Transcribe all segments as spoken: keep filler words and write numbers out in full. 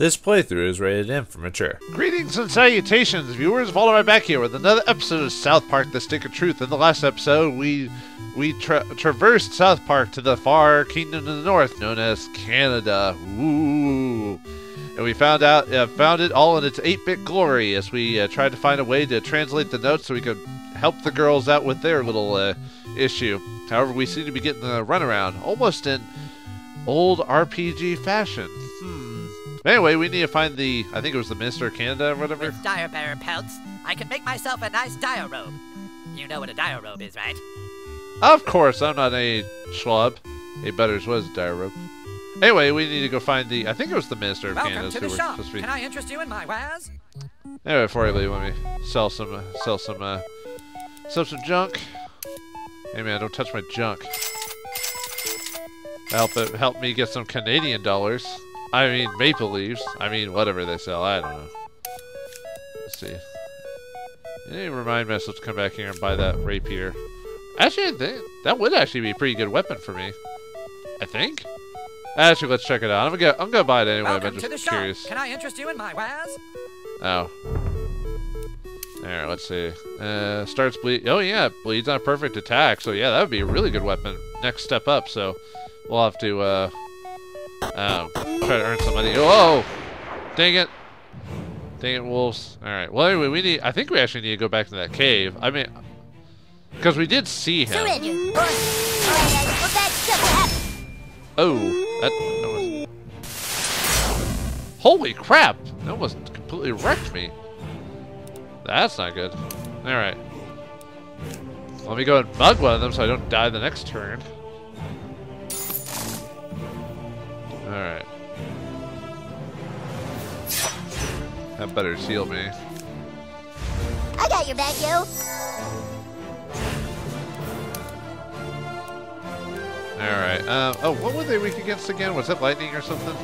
This playthrough is rated M for mature. Greetings and salutations, viewers. Follow right back here with another episode of South Park: The Stick of Truth. In the last episode, we we tra traversed South Park to the far kingdom of the north, known as Canada. Ooh. And we found out uh, found it all in its eight bit glory as we uh, tried to find a way to translate the notes so we could help the girls out with their little uh, issue. However, we seem to be getting the runaround, almost in old R P G fashion. Hmm. Anyway, we need to find the, I think it was the Minister of Canada or whatever. With Dire Bearer Pelts, I can make myself a nice dire robe. You know what a dire robe is, right? Of course, I'm not a schlub. A Butters was a dire robe. Anyway, we need to go find the, I think it was the Minister of Canada. Welcome to the shop. Can I interest you in my wares? Anyway, before I leave, let me sell some, uh, sell some, uh, sell some junk. Hey man, don't touch my junk. Help it, help me get some Canadian dollars. I mean, maple leaves. I mean, whatever they sell. I don't know. Let's see. I need to remind myself to come back here and buy that rapier. Actually, that, that would actually be a pretty good weapon for me. I think. Actually, let's check it out. I'm gonna, I'm gonna buy it anyway. Welcome I'm just curious. Can I interest you in my wares? Oh. There, let's see. Uh, starts bleed. Oh yeah, bleeds on a perfect attack. So yeah, that would be a really good weapon. Next step up. So we'll have to uh, um, try to earn some money. Whoa! Dang it! Dang it, wolves! All right. Well, anyway, we need. I think we actually need to go back to that cave. I mean, because we did see him. Oh, that, that was. Holy crap! That almost completely wrecked me. That's not good. Alright. Let me go and bug one of them so I don't die the next turn. Alright. That better seal me. I got your back, yo! Alright. Um, oh, what were they weak against again? Was that lightning or something?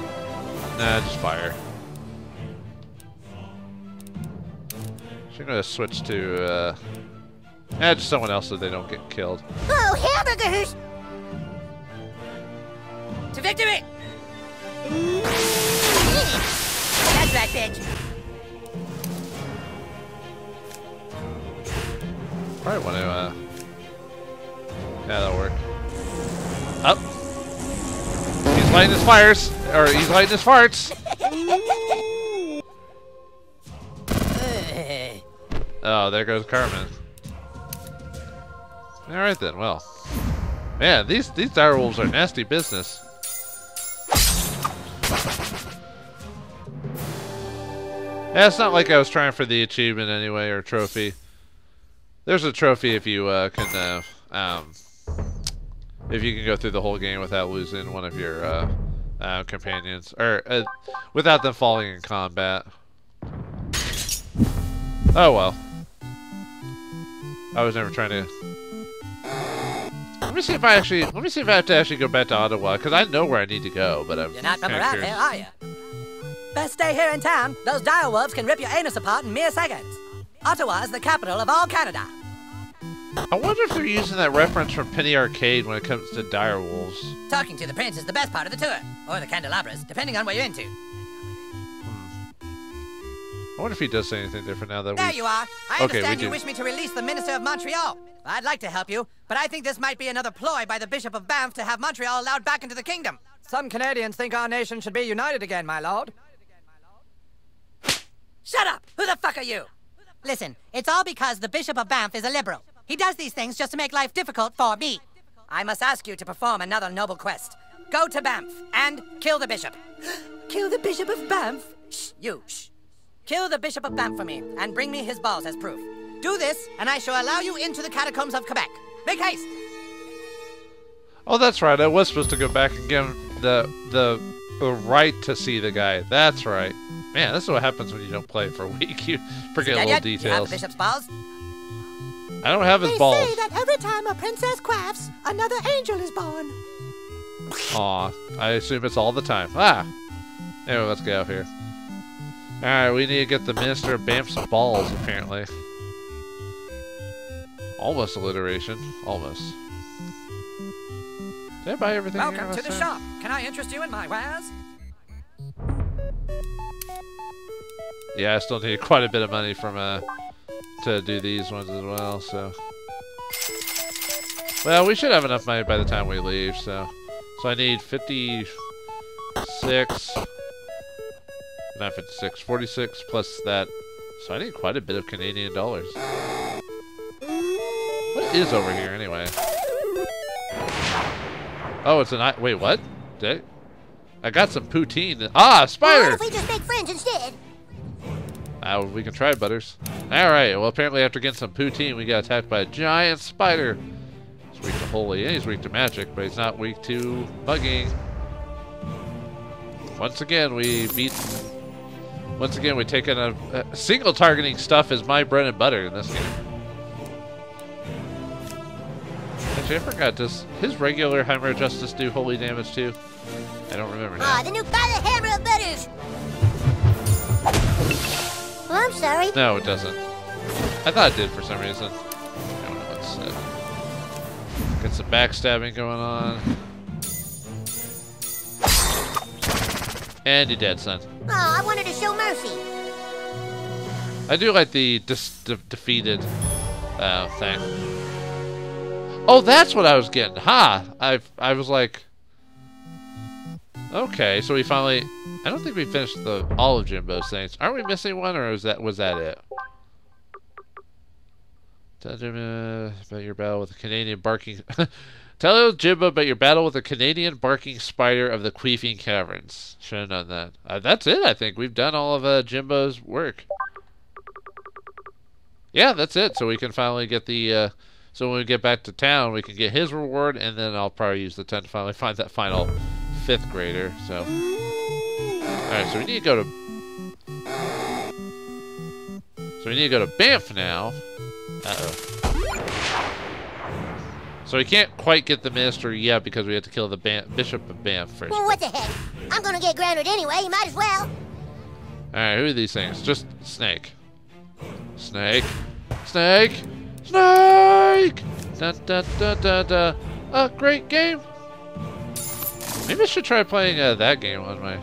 Nah, just fire. I'm gonna switch to, uh. Eh, just someone else so they don't get killed. Oh, hamburgers! To victory! That's right, bitch! Probably wanna, uh. Yeah, that'll work. Up! He's lighting his fires! Or he's lighting his farts! Oh, there goes Carmen. Alright then, well. Man, these, these direwolves are nasty business. Yeah, it's not like I was trying for the achievement anyway, or trophy. There's a trophy if you uh, can, uh, um, if you can go through the whole game without losing one of your uh, uh, companions, or uh, without them falling in combat. Oh well. I was never trying to. Let me see if I actually. Let me see if I have to actually go back to Ottawa because I know where I need to go, but I'm. You're not coming around here, are you? Best stay here in town. Those direwolves can rip your anus apart in mere seconds. Ottawa is the capital of all Canada. I wonder if they're using that reference from Penny Arcade when it comes to direwolves. Talking to the prince is the best part of the tour, or the candelabras, depending on what you're into. I wonder if he does say anything different now that we... There you are! I understand okay, you do. wish me to release the Minister of Montreal. I'd like to help you, but I think this might be another ploy by the Bishop of Banff to have Montreal allowed back into the kingdom. Some Canadians think our nation should be united again, my lord. Shut up! Who the fuck are you? Listen, it's all because the Bishop of Banff is a liberal. He does these things just to make life difficult for me. I must ask you to perform another noble quest. Go to Banff and kill the bishop. Kill the Bishop of Banff? Shh, you, shh. Kill the Bishop of Banff for me, and bring me his balls as proof. Do this, and I shall allow you into the Catacombs of Quebec. Make haste! Oh, that's right. I was supposed to go back and give him the, the, the right to see the guy. That's right. Man, this is what happens when you don't play for a week. You forget little yet? details. Do you have the bishop's balls? I don't have his they balls. They say that every time a princess quaffs, another angel is born. Aw, I assume it's all the time. Ah! Anyway, let's get out of here. Alright, we need to get the Minister of Banff's balls, apparently. Almost alliteration. Almost. Did I buy everything? Welcome to the shop. Can I interest you in my wares? Yeah, I still need quite a bit of money from uh to do these ones as well, so. Well, we should have enough money by the time we leave, so. So I need fifty-six. Not fifty-six, forty-six plus that. So I need quite a bit of Canadian dollars. What is over here anyway? Oh, it's an... Wait, what? Did I... I got some poutine. Ah, spider! What if we just make friends instead? Ah, we can try Butters. Alright, well apparently after getting some poutine, we got attacked by a giant spider. He's weak to holy. Yeah, he's weak to magic, but he's not weak to bugging. Once again, we beat... Once again, we take in a... Uh, single targeting stuff is my bread and butter in this game. Actually, I forgot. Does his regular Hammer of Justice do holy damage too? I don't remember now. Ah, the new pilot Hammer of Butters! Well, I'm sorry. No, it doesn't. I thought it did for some reason. I don't know what it said. Got some backstabbing going on. And you're dead, son. Oh, I wanted to show mercy. I do like the dis de defeated uh, thing. Oh, that's what I was getting. Ha! Huh. I I was like, okay. So we finally. I don't think we finished the all of Jimbo's things. Aren't we missing one, or was that was that it? Tell Jimbo about your battle with the Canadian barking. Tell Jimbo about your battle with the Canadian barking spider of the Queefing Caverns. Should have done that. Uh, that's it, I think. We've done all of uh, Jimbo's work. Yeah, that's it. So we can finally get the... Uh, so when we get back to town, we can get his reward, and then I'll probably use the ten to finally find that final fifth grader. So... Alright, so we need to go to... So we need to go to Banff now. Uh-oh. So we can't quite get the minister yet because we have to kill the Ban Bishop of Banff first. Well, what the heck? I'm gonna get grounded anyway, you might as well. Alright, who are these things? Just Snake. Snake. Snake. Snake! Da da da da da. A great game. Maybe I should try playing uh, that game on my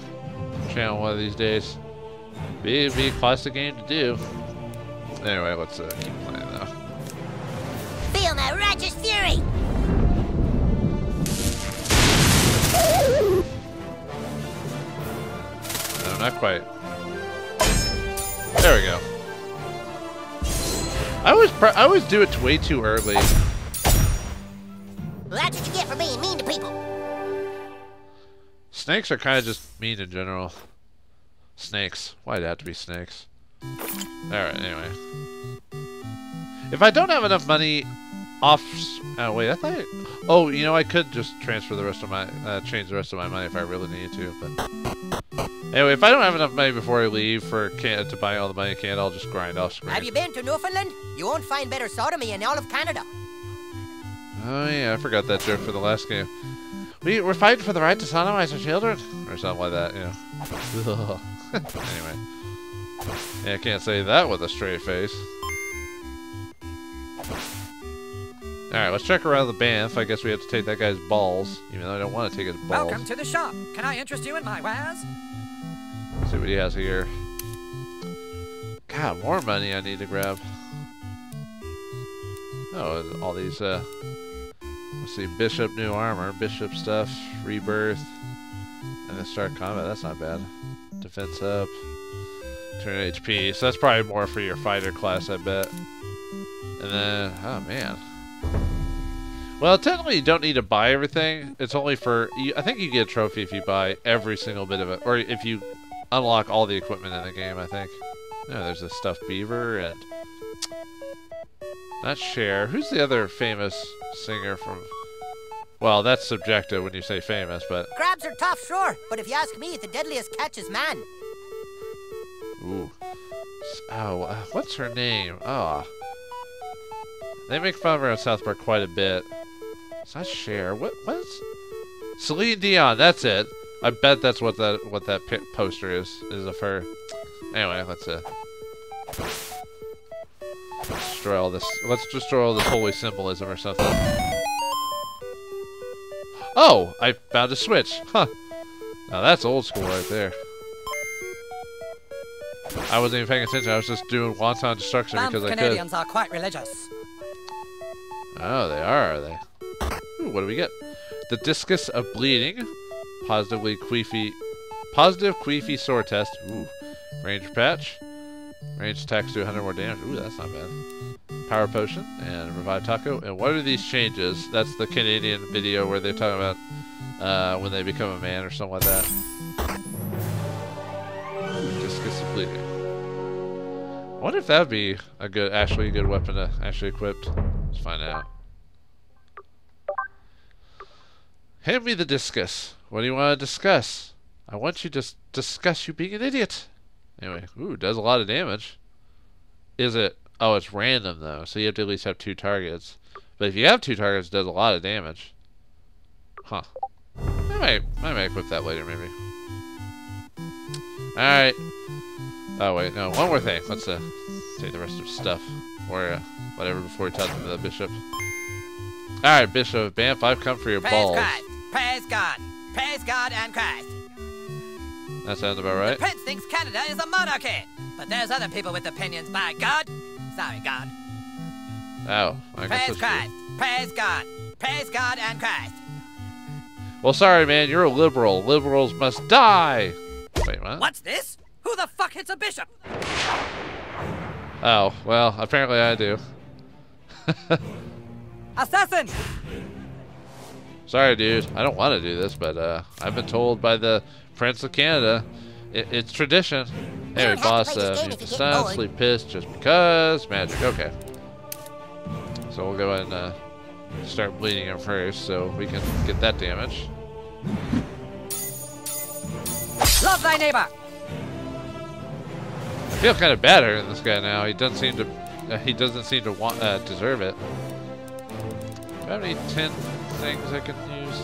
channel one of these days. Be, be a classic game to do. Anyway, let's uh, keep playing though. Feel my righteous fury! No, not quite. There we go. I always, pr I always do it way too early. Well, that's what you get for being mean to people. Snakes are kind of just mean in general. Snakes. Why'd it have to be snakes? Alright, anyway. If I don't have enough money off... Oh, wait, I thought... I, oh, you know, I could just transfer the rest of my... Uh, change the rest of my money if I really needed to, but... Anyway, if I don't have enough money before I leave for Canada to buy all the money I can, I'll just grind off screen. Have you been to Newfoundland? You won't find better sodomy in all of Canada. Oh, yeah, I forgot that joke for the last game. We, we're fighting for the right to sodomize our children. Or something like that, yeah. Anyway. Yeah, I can't say that with a straight face. Alright, let's check around the Banff. I guess we have to take that guy's balls, even though I don't want to take his balls. Welcome to the shop. Can I interest you in my wares? Let's see what he has here. God, more money I need to grab. Oh, all these, uh... Let's see, Bishop New Armor, Bishop stuff, Rebirth, and then Start Combat. That's not bad. Defense up, turn H P. So that's probably more for your fighter class, I bet. And then, oh man. Well, technically you don't need to buy everything. It's only for, you, I think you get a trophy if you buy every single bit of it. Or if you unlock all the equipment in the game, I think. No, there's a stuffed beaver and... Not Cher. Who's the other famous singer from... Well, that's subjective when you say famous, but... Crabs are tough, sure. But if you ask me, the deadliest catch is man. Ooh. Oh, uh, what's her name? Oh. They make fun of her on South Park quite a bit. It's not Cher. What? What's Celine Dion? That's it. I bet that's what that what that poster is is of her. Anyway, let's uh, destroy all this. Let's destroy all this holy symbolism or something. Oh, I found a switch. Huh. Now that's old school right there. I wasn't even paying attention. I was just doing wanton destruction Banff because I Canadians could. Canadians are quite religious. Oh, they are, are they? Ooh, what do we get? The Discus of Bleeding. Positively queefy. Positive queefy sore test. Ooh. Range patch. Range attacks do one hundred more damage. Ooh, that's not bad. Power potion and revive taco. And what are these changes? That's the Canadian video where they're talking about uh, when they become a man or something like that. Discus of Bleeding. I wonder if that'd be a good, actually a good weapon to actually equip. Let's find out. Hand me the discus. What do you want to discuss? I want you to discuss you being an idiot. Anyway, ooh, does a lot of damage. Is it? Oh, it's random though, so you have to at least have two targets. But if you have two targets, it does a lot of damage. Huh. I might, I might equip that later, maybe. Alright. Oh, wait, no, one more thing. Let's uh, take the rest of stuff, or uh, whatever, before we talk to the bishop. Alright, Bishop of Banff, I've come for your balls. Praise God! Praise God! Praise God and Christ! That sounds about right. The Prince thinks Canada is a monarchy, but there's other people with opinions, by God! Sorry, God. Oh, I guess Praise Christ! True. Praise God! Praise God and Christ! Well, sorry, man, you're a liberal. Liberals must die! Wait, what? What's this? Who the fuck hits a bishop? Oh, well, apparently I do. Assassin! Sorry, dude. I don't want to do this, but uh, I've been told by the Prince of Canada it, it's tradition. Anyway, boss, uh, you can stop, sleep pissed just because. Magic. Okay. So we'll go ahead and uh, start bleeding him first so we can get that damage. Love thy neighbor! I feel kind of bad hurting this guy now. He doesn't seem to, uh, he doesn't seem to want, uh, deserve it. Do I have any tin things I can use?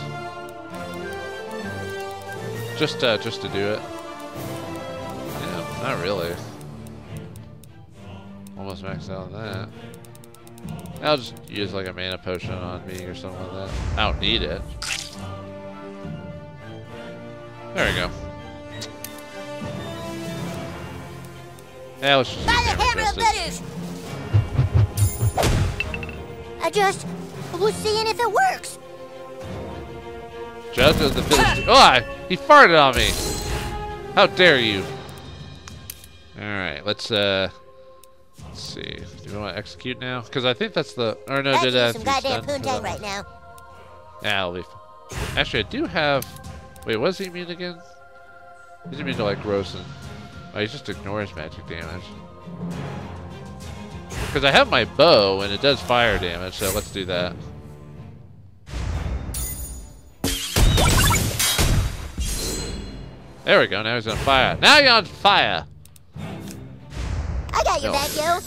Just, uh, just to do it. Yeah, not really. Almost maxed out on that. I'll just use like a mana potion on me or something like that. I don't need it. There we go. Yeah, let's just By the hammer of Vedas! I just was seeing if it works. Judge of the Philistines. Ah! Oh, he farted on me! How dare you! Alright, let's uh let's see. Do we want to execute now? Because I think that's the or no I did I some goddamn poontang right now. Yeah, I'll leave. Actually I do have wait, what does he mean again? He doesn't mean to like Rosen. Oh, he just ignores magic damage. Because I have my bow, and it does fire damage, so let's do that. There we go, now he's on fire. Now you're on fire! I got your no. back, yo!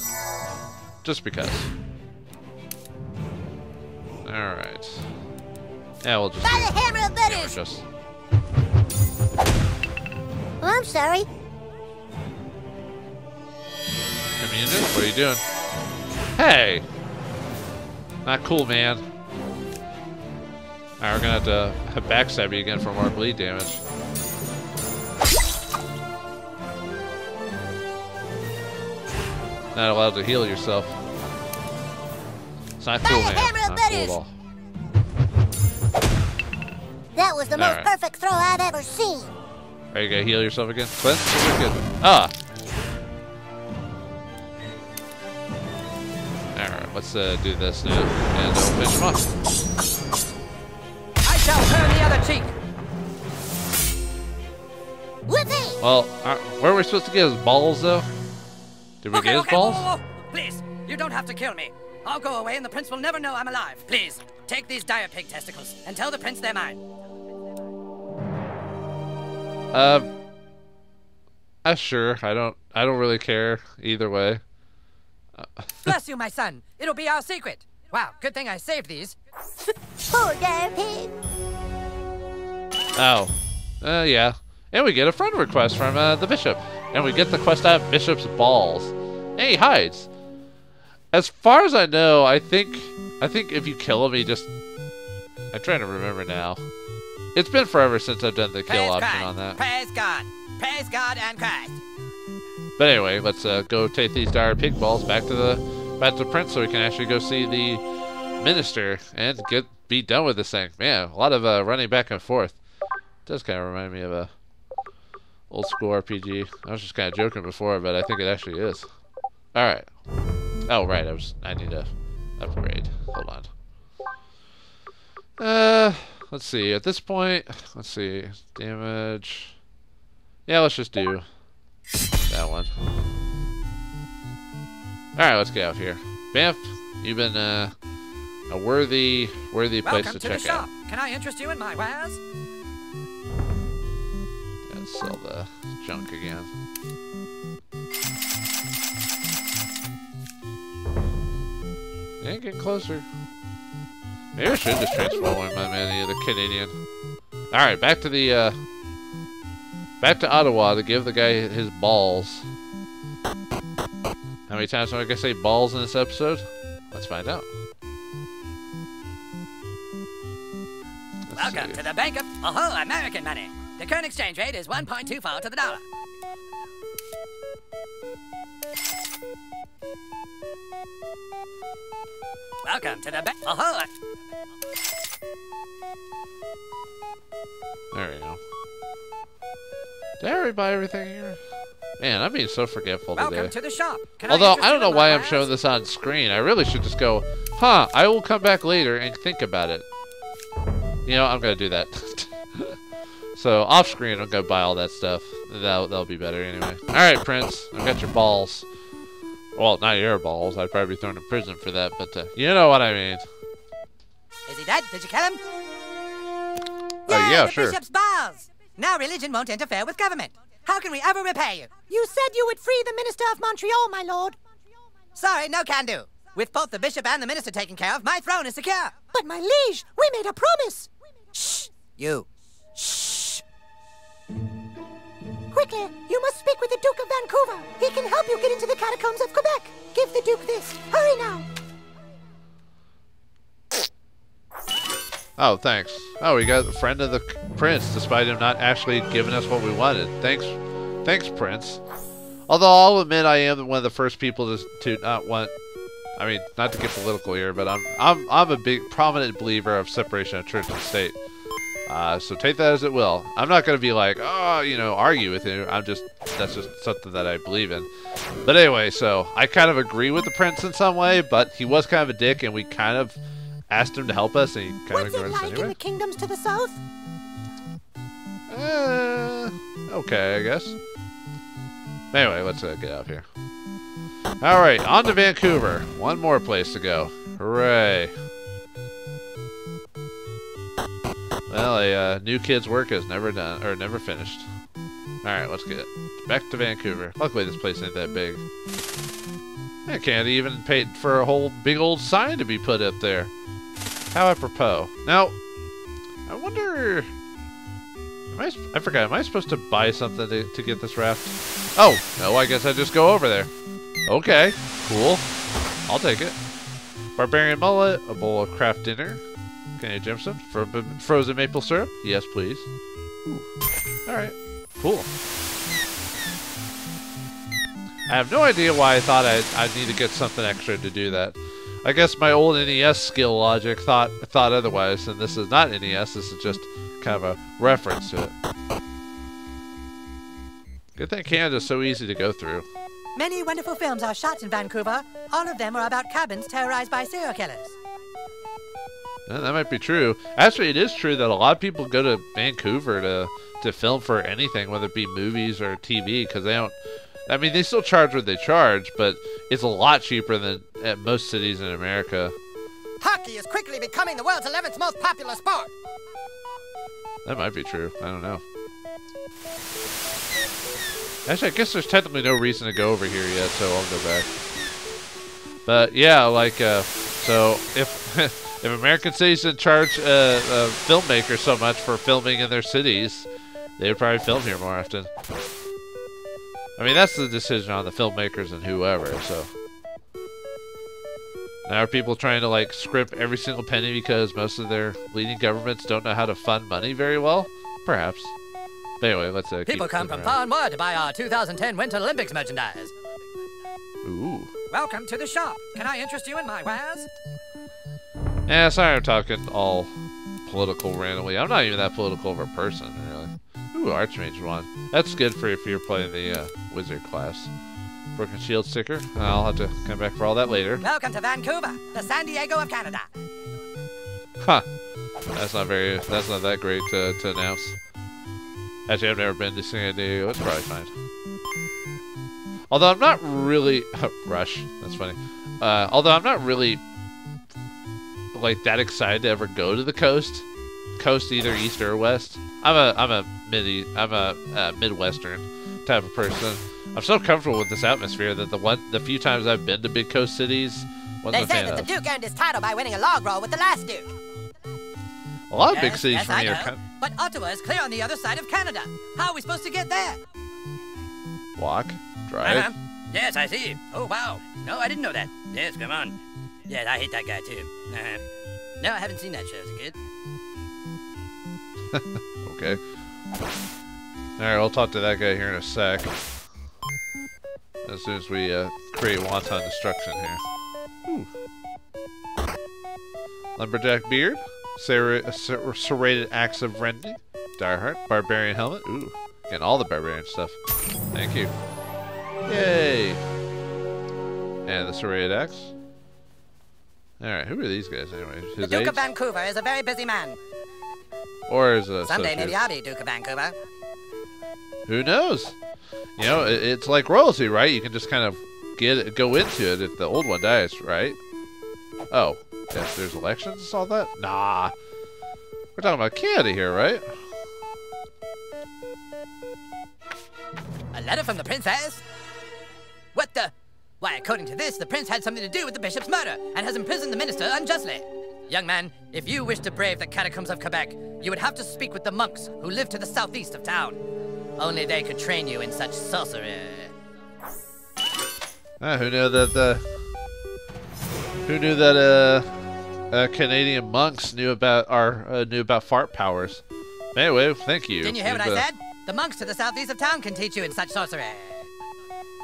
Just because. Alright. Yeah, we'll just... By the hammer of Bettis! Just... Well, I'm sorry. What are you doing? Hey! Not cool, man. Alright, we're gonna have to backstab you again for more bleed damage. Not allowed to heal yourself. It's not cool, man. Not cool at all. That was the most perfect throw I've ever seen. Are you gonna heal yourself again? Clint? You're good. Ah! Let's uh, do this now, and I'll finish him off. I shall turn the other cheek. Whippy! Well, uh, where are we supposed to get his balls, though? Did we okay, get his okay. balls? Whoa, whoa, whoa. Please, you don't have to kill me. I'll go away, and the prince will never know I'm alive. Please, take these dire pig testicles and tell the prince they're mine. Um, uh, uh, sure. I don't. I don't really care either way. Bless you, my son. It'll be our secret. Wow, good thing I saved these. Poor damn pig. Oh. Uh, yeah. And we get a friend request from uh, the bishop. And we get the quest out of Bishop's Balls. And he hides. As far as I know, I think... I think if you kill him, he just... I'm trying to remember now. It's been forever since I've done the kill option on that. Praise God. Praise God and Christ. But anyway, let's uh, go take these dire pig balls back to the back to the prince so we can actually go see the minister and get be done with this thing. Man, a lot of uh, running back and forth. It does kind of remind me of a old school R P G. I was just kind of joking before, but I think it actually is. All right. Oh right, I was. I need to upgrade. Hold on. Uh, let's see. At this point, let's see damage. Yeah, let's just do that one. All right, let's get out of here. Banff, you've been uh, a worthy, worthy Welcome place to, to check the shop. out. Can I interest you in my wares? Gotta sell the junk again. And get closer. Maybe I should just transform my man into the Canadian. Alright, back to the, uh... back to Ottawa to give the guy his balls. How many times am I gonna say balls in this episode? Let's find out. Let's Welcome see. to the Bank of... Oh, American money. The current exchange rate is one point two four to the dollar. Welcome to the back. Oh, there we go. Did I already buy everything here? Man, I'm being so forgetful Welcome today. To the shop. Can Although, I, I don't know why I'm showing this on screen. I really should just go, huh, I will come back later and think about it. You know, I'm going to do that. So, off screen, I'm going to buy all that stuff. That'll, that'll be better anyway. All right, Prince. I've got your balls. Well, not your balls. I'd probably be thrown in prison for that, but uh, you know what I mean. Is he dead? Did you kill him? Oh, yeah, yeah, the sure. Bishop's balls. Now religion won't interfere with government. How can we ever repay you? You said you would free the Minister of Montreal, my lord. Sorry, no can do. With both the bishop and the minister taken care of, my throne is secure. But my liege, we made a promise. Shh, you. Shh. Quickly, you must speak with the Duke of Vancouver. He can help you get into the Catacombs of Quebec. Give the Duke this. Hurry now. Oh, thanks. Oh, we got a friend of the prince, despite him not actually giving us what we wanted. Thanks, thanks, Prince. Although I'll admit I am one of the first people to, to not want... I mean, not to get political here, but I'm, I'm, I'm a big, prominent believer of separation of church and state. Uh, so take that as it will. I'm not going to be like, oh, you know, argue with you. I'm just, that's just something that I believe in. But anyway, so I kind of agree with the prince in some way, but he was kind of a dick, and we kind of asked him to help us, and he kind What's of ignored like us anyway. What's it like in the kingdoms to the south? Uh, okay, I guess. Anyway, let's uh, get out of here. All right, on to Vancouver. One more place to go. Hooray. Well, a uh, new kid's work is never done, or never finished. Alright, let's get back to Vancouver. Luckily, this place ain't that big. I can't even pay for a whole big old sign to be put up there. How apropos. Now, I wonder... Am I, I forgot, am I supposed to buy something to, to get this raft? Oh, no, I guess I just go over there. Okay, cool. I'll take it. Barbarian mullet, a bowl of craft dinner. Can you jump some? For frozen maple syrup? Yes, please. Ooh. All right. Cool. I have no idea why I thought I'd, I'd need to get something extra to do that. I guess my old N E S skill logic thought thought otherwise, and this is not N E S. This is just kind of a reference to it. Good thing Canada's so easy to go through. Many wonderful films are shot in Vancouver. All of them are about cabins terrorized by serial killers. That might be true. Actually, it is true that a lot of people go to Vancouver to to film for anything, whether it be movies or T V, because they don't... I mean, they still charge what they charge, but it's a lot cheaper than at most cities in America. Hockey is quickly becoming the world's eleventh most popular sport. That might be true. I don't know. Actually, I guess there's technically no reason to go over here yet, so I'll go back. But, yeah, like, uh, so if... If American cities didn't charge uh, uh, filmmakers so much for filming in their cities, they would probably film here more often. I mean, that's the decision on the filmmakers and whoever, so. Now are people trying to, like, script every single penny because most of their leading governments don't know how to fund money very well? Perhaps. Anyway, let's uh, people come from far and wide to buy our two thousand ten Winter Olympics merchandise. Ooh. Welcome to the shop. Can I interest you in my wares? Yeah, sorry I'm talking all political randomly. I'm not even that political of a person, really. Ooh, Archmage one. That's good for if you're playing the uh, Wizard class. Brook and Shield sticker. I'll have to come back for all that later. Welcome to Vancouver, the San Diego of Canada. Huh. That's not very, that's not that great to, to announce. Actually, I've never been to San Diego. It's probably fine. Although I'm not really... Rush. That's funny. Uh, although I'm not really... like that excited to ever go to the coast, coast either east or west. I'm a I'm a mid I'm a uh, midwestern type of person. I'm so comfortable with this atmosphere that the one the few times I've been to big coast cities, they say that the Duke earned his title by winning a log roll with the last Duke. A lot of big cities from here. But Ottawa is clear on the other side of Canada. How are we supposed to get there? Walk, drive. Uh-huh. Yes, I see. Oh wow. No, I didn't know that. Yes, come on. Yeah, I hate that guy too. Uh-huh. No, I haven't seen that show as a kid. Okay. Alright, we'll talk to that guy here in a sec. As soon as we uh, create wanton destruction here. Ooh. Lumberjack beard. Serrated ser ser axe of rending. Direheart. Barbarian helmet. Ooh. Getting all the barbarian stuff. Thank you. Yay! And the serrated axe. Alright, who are these guys anyway? His the Duke age? of Vancouver is a very busy man. Or is a... Someday maybe I'll be Duke of Vancouver. Who knows? You know, it, it's like royalty, right? You can just kind of get it, go into it if the old one dies, right? Oh. Yes, there's elections and all that? Nah. We're talking about Canada here, right? A letter from the princess? What the... Why, according to this, the prince had something to do with the bishop's murder and has imprisoned the minister unjustly. Young man, if you wish to brave the Catacombs of Quebec, you would have to speak with the monks who live to the southeast of town. Only they could train you in such sorcery. Ah, who knew that the... Who knew that uh, uh Canadian monks knew about our uh, knew about fart powers? Anyway, thank you. Didn't you hear what I said? The monks to the southeast of town can teach you in such sorcery.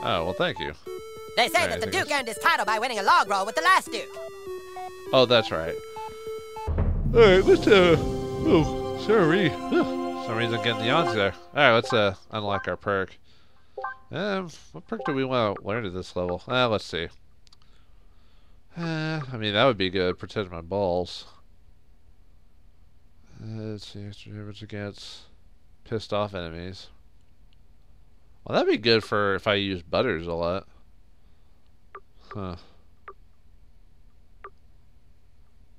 Oh, well, thank you. They say right, that the Duke earned his title by winning a log roll with the last Duke. Oh, that's right. Alright, let's, uh... Oh, sorry. For some reason getting the yawns there. Alright, let's, uh, unlock our perk. Um, what perk do we want to learn at this level? Uh, let's see. Uh, I mean, that would be good. Protect my balls. Uh, let's see, extra damage against pissed off enemies. Well, that'd be good for if I use butters a lot. Huh.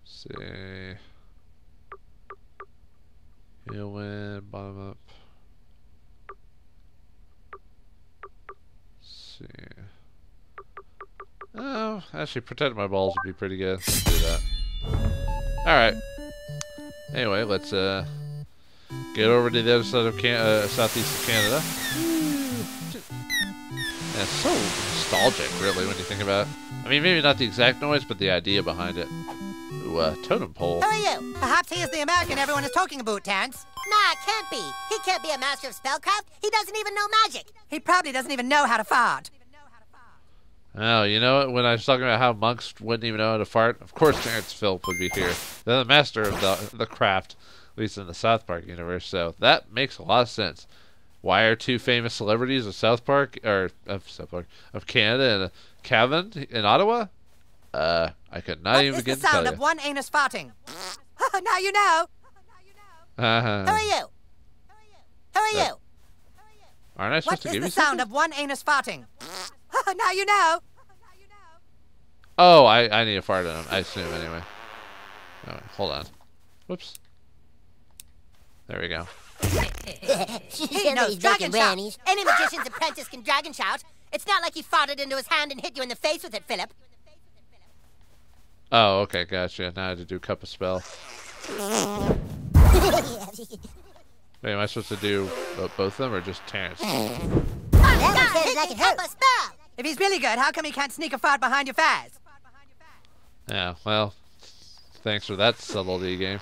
Let's see. Heal win, bottom up. Let's see. Oh, actually, protect my balls would be pretty good. Let's do that. Alright. Anyway, let's uh, get over to the other side of Can uh, southeast of Canada. Yeah, it's so nostalgic, really, when you think about it. I mean, maybe not the exact noise, but the idea behind it. Ooh, uh, totem pole. Who are you? Perhaps he is the American everyone is talking about, Terrence. Nah, it can't be. He can't be a master of spellcraft. He doesn't even know magic. He probably doesn't even know how to fart. Oh, you know what? When I was talking about how monks wouldn't even know how to fart, of course Terrence Philip would be here. They're the master of the, the craft, at least in the South Park universe, so that makes a lot of sense. Why are two famous celebrities of South Park, or of South Park, of Canada and uh, Cavan in Ottawa? Uh, I could not what even begin to tell you. What is the sound of one anus farting? Now you know. Uh-huh. Who are you? Who are you? Uh, aren't I supposed what to give you What is the sound something? of one anus farting? Now you know. Oh, I, I need a fart on him, I assume, anyway. Oh, hold on. Whoops. There we go. He knows dragon shout. Any magician's apprentice can dragon shout. It's not like he farted into his hand and hit you in the face with it, Philip. Oh, okay, gotcha. Now I had to do cup of spell. Wait, am I supposed to do both of them or just Terrence? Oh, God, he like cup of spell. If he's really good, how come he can't sneak a fart behind your fast? Yeah, well, thanks for that subtlety, game.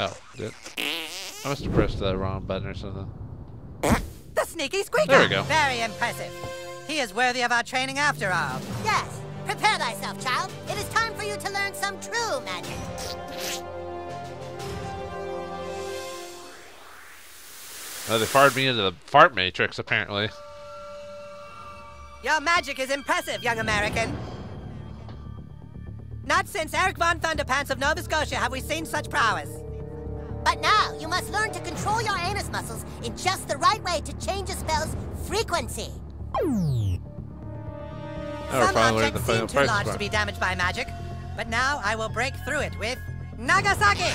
Oh, good. I must have pressed the wrong button or something. The sneaky squeaker! There we go. Very impressive. He is worthy of our training after all. Yes. Prepare thyself, child. It is time for you to learn some true magic. Oh, they fired me into the fart matrix, apparently. Your magic is impressive, young American. Not since Eric Von Thunderpants of Nova Scotia have we seen such prowess. But now, you must learn to control your anus muscles in just the right way to change a spell's frequency. Oh, some objects seem too large part. to be damaged by magic, but now I will break through it with Nagasaki!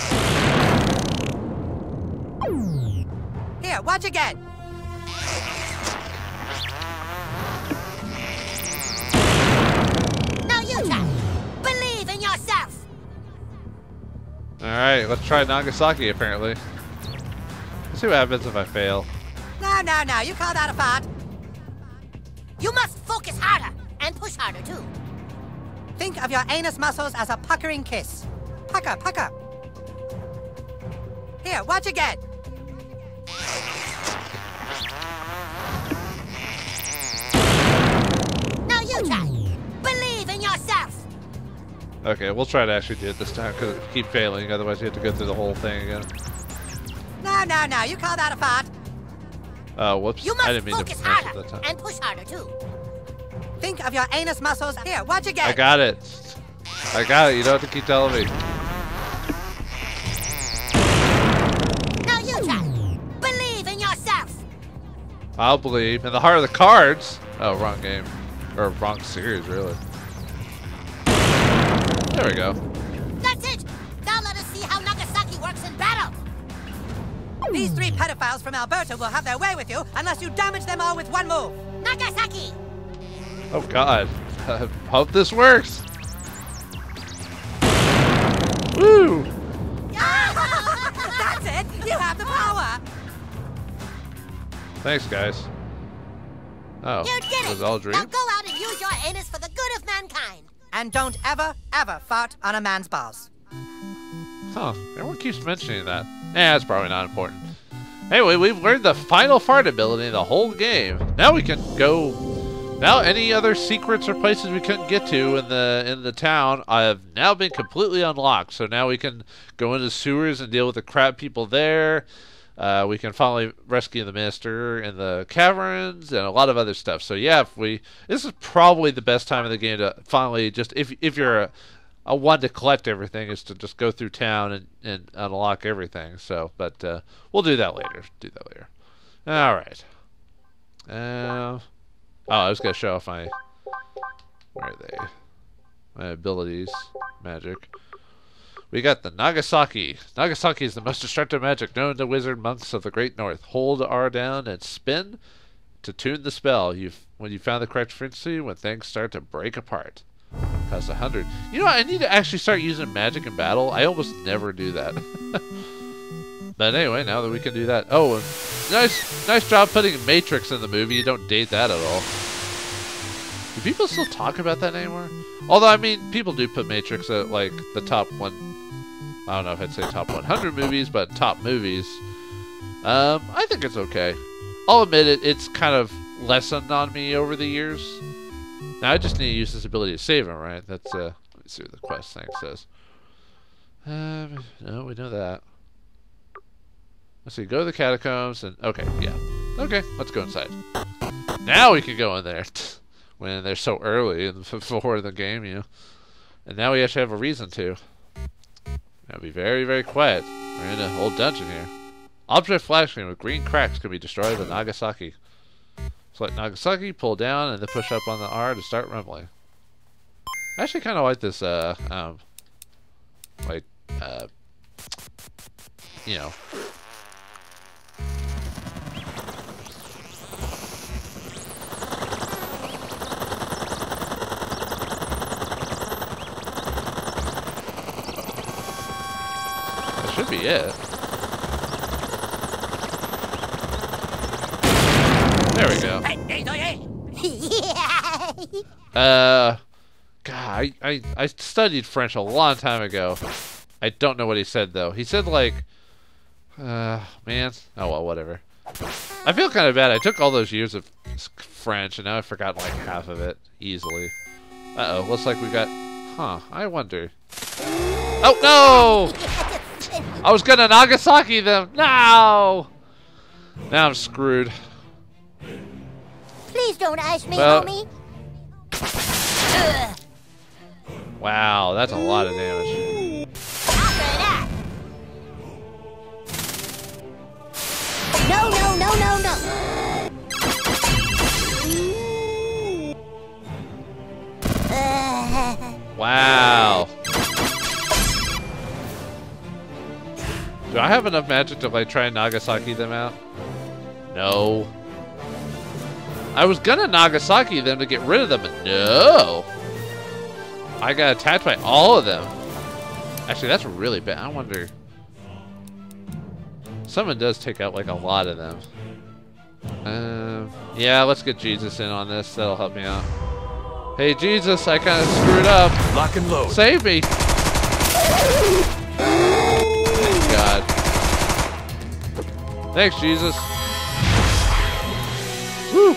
Here, watch again! Now you try! Believe in yourself! Alright, let's try Nagasaki, apparently. Let's see what happens if I fail. No, no, no, you call that a fart! You must focus harder! And push harder, too. Think of your anus muscles as a puckering kiss. Pucker, pucker. Here, watch again. Now you try. Believe in yourself. Okay, we'll try to actually do it this time, because I keep failing. Otherwise, you have to go through the whole thing again. No, no, no. You call that a fart. Oh, uh, whoops. You must I didn't mean focus to push harder that time. And push harder, too. Think of your anus muscles. Here, watch again. I got it. I got it. You don't have to keep telling me. Now you try. Believe in yourself. I'll believe in the heart of the cards. Oh, wrong game. Or wrong series, really. There we go. That's it. Now let us see how Nagasaki works in battle. These three pedophiles from Alberta will have their way with you unless you damage them all with one move. Nagasaki! Oh God! I hope this works. Woo! That's it. You have the power. Thanks, guys. Oh, you did it. Was all dream? Now go out and use your anus for the good of mankind. And don't ever, ever fart on a man's balls. Huh? Everyone keeps mentioning that. Nah, it's probably not important. Anyway, we've learned the final fart ability in the whole game. Now we can go. Now, any other secrets or places we couldn't get to in the in the town have now been completely unlocked. So now we can go into sewers and deal with the crab people there. Uh, we can finally rescue the minister in the caverns and a lot of other stuff. So yeah, if we this is probably the best time in the game to finally just if if you're a, a one to collect everything is to just go through town and, and unlock everything. So, but uh, we'll do that later. Do that later. All right. Uh, Oh, I was gonna show off my where are they? My abilities, magic. We got the Nagasaki. Nagasaki is the most destructive magic known to wizard monks of the Great North. Hold R down and spin to tune the spell. You've when you found the correct frequency when things start to break apart. Costs a hundred. You know what? I need to actually start using magic in battle. I almost never do that. But anyway, now that we can do that. Oh, and nice nice job putting Matrix in the movie. You don't date that at all. Do people still talk about that anymore? Although, I mean, people do put Matrix at, like, the top one... I don't know if I'd say top one hundred movies, but top movies. Um, I think it's okay. I'll admit it, it's kind of lessened on me over the years. Now, I just need to use this ability to save him, right? That's, uh... Let me see what the quest thing says. Um, no, we know that. Let's see, go to the catacombs and... Okay, yeah. Okay, let's go inside. Now we can go in there. When they're so early before the game, you know. And now we actually have a reason to. Now be very, very quiet. We're in an old dungeon here. Object flashing with green cracks can be destroyed with Nagasaki. Select Nagasaki, pull down, and then push up on the R to start rumbling. I actually kind of like this, uh... um... Like, uh... You know... Should be it. There we go. Uh, God, I, I I studied French a long time ago. I don't know what he said, though. He said, like, uh, man. Oh, well, whatever. I feel kind of bad. I took all those years of French, and now I've forgotten, like, half of it easily. Uh-oh. Looks like we got... Huh. I wonder. Oh, no! I was gonna Nagasaki them. No! Now I'm screwed. Please don't ice me, well, homie. Ugh. Wow, that's a lot of damage. No, no, no, no, no. Wow. Do I have enough magic to like try and Nagasaki them out? No. I was gonna Nagasaki them to get rid of them, but no. I got attacked by all of them. Actually, that's really bad. I wonder. Someone does take out like a lot of them. Um, yeah, let's get Jesus in on this. That'll help me out. Hey, Jesus, I kind of screwed up. Lock and load. Save me. Thank God. Thanks, Jesus. Woo.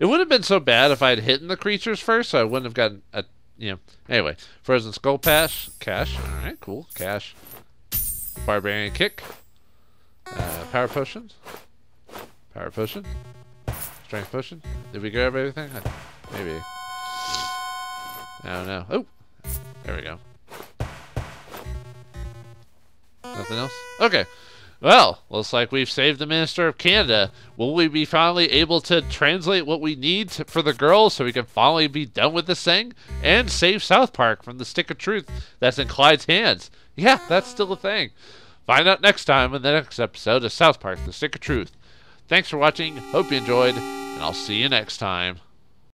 It would have been so bad if I had hit the creatures first, so I wouldn't have gotten a, you know. Anyway, frozen skull pass, cash. All right, cool, cash. Barbarian kick. Uh, power potion. Power potion. Strength potion. Did we grab everything? Maybe. I don't know. Oh, there we go. Nothing else. Okay. Well, looks like we've saved the Minister of Canada. Will we be finally able to translate what we need to, for the girls so we can finally be done with this thing? And save South Park from the stick of truth that's in Clyde's hands. Yeah, that's still a thing. Find out next time in the next episode of South Park, the Stick of Truth. Thanks for watching. Hope you enjoyed. And I'll see you next time.